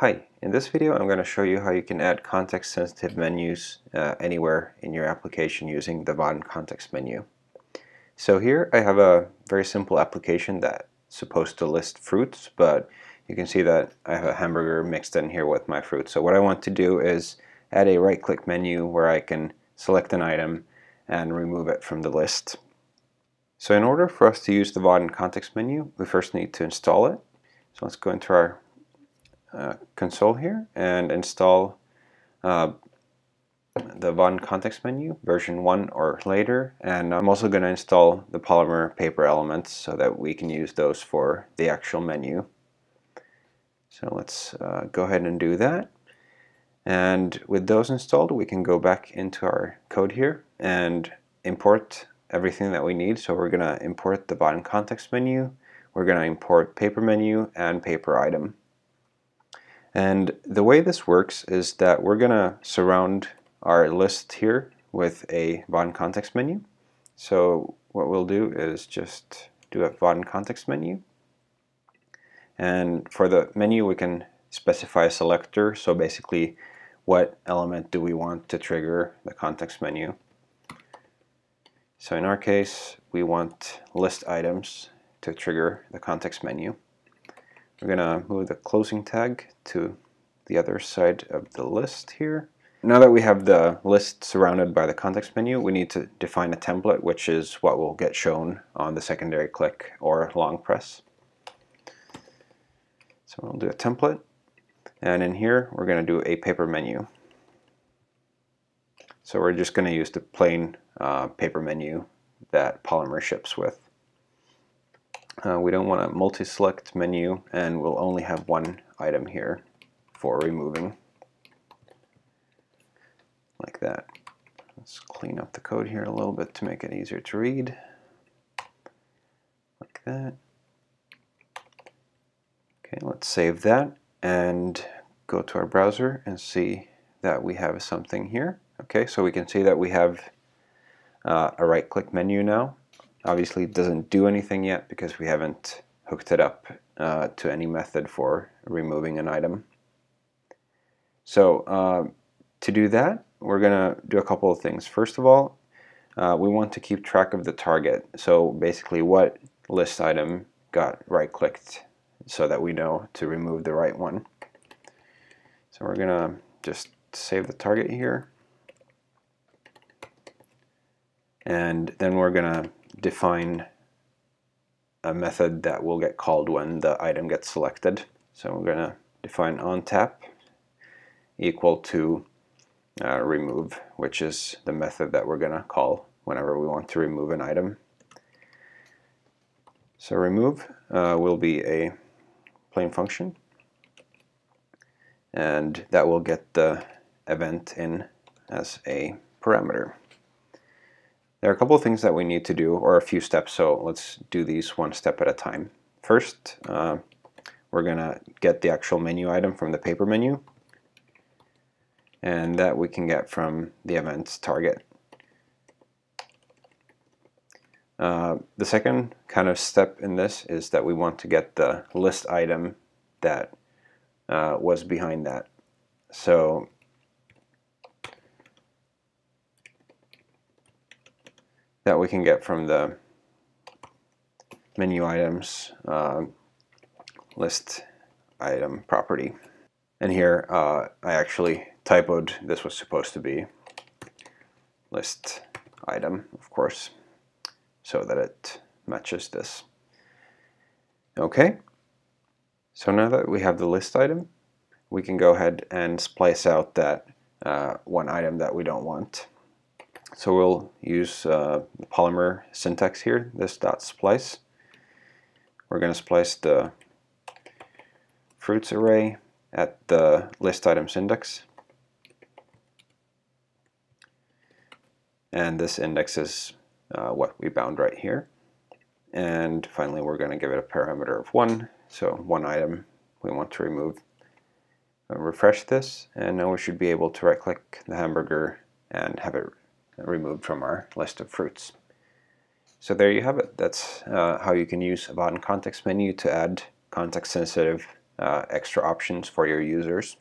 Hi, in this video I'm going to show you how you can add context sensitive menus anywhere in your application using the Vaadin context menu. So here I have a very simple application that's supposed to list fruits, but you can see that I have a hamburger mixed in here with my fruit. So what I want to do is add a right click menu where I can select an item and remove it from the list. So in order for us to use the Vaadin context menu, we first need to install it. So let's go into our console here and install the Vaadin context menu version 1 or later, and I'm also going to install the Polymer paper elements so that we can use those for the actual menu. So let's go ahead and do that, and with those installed we can go back into our code here and import everything that we need. So we're going to import the Vaadin context menu, we're going to import paper menu and paper item. And the way this works is that we're going to surround our list here with a Vaadin context menu. So what we'll do is just do a Vaadin context menu. And for the menu we can specify a selector, so basically what element do we want to trigger the context menu. So in our case we want list items to trigger the context menu. We're going to move the closing tag to the other side of the list here. Now that we have the list surrounded by the context menu, we need to define a template, which is what will get shown on the secondary click or long press. So we'll do a template, and in here we're going to do a paper menu. So we're just going to use the plain paper menu that Polymer ships with. We don't want a multi-select menu, and we'll only have one item here for removing, like that. Let's clean up the code here a little bit to make it easier to read, like that. Okay, let's save that and go to our browser and see that we have something here. Okay, so we can see that we have a right-click menu now. Obviously it doesn't do anything yet because we haven't hooked it up to any method for removing an item. So to do that we're gonna do a couple of things. First of all, we want to keep track of the target, so basically what list item got right clicked so that we know to remove the right one. So we're gonna just save the target here, and then we're gonna define a method that will get called when the item gets selected. So we're going to define onTap equal to remove, which is the method that we're going to call whenever we want to remove an item. So remove will be a plain function, and that will get the event in as a parameter. There are a couple of things that we need to do, or a few steps, so let's do these one step at a time. First, we're going to get the actual menu item from the paper menu, and that we can get from the event's target. The second kind of step in this is that we want to get the list item that was behind that. So that we can get from the menu items list item property. And here I actually typoed. This was supposed to be list item, of course, so that it matches this. Okay, so now that we have the list item, we can go ahead and splice out that one item that we don't want. So we'll use the Polymer syntax here, this dot splice. We're going to splice the fruits array at the list items index, and this index is what we bound right here. And finally we're going to give it a parameter of 1, so one item we want to remove. I'll refresh this, and now we should be able to right click the hamburger and have it removed from our list of fruits. So there you have it. That's how you can use a Vaadin context menu to add context sensitive extra options for your users.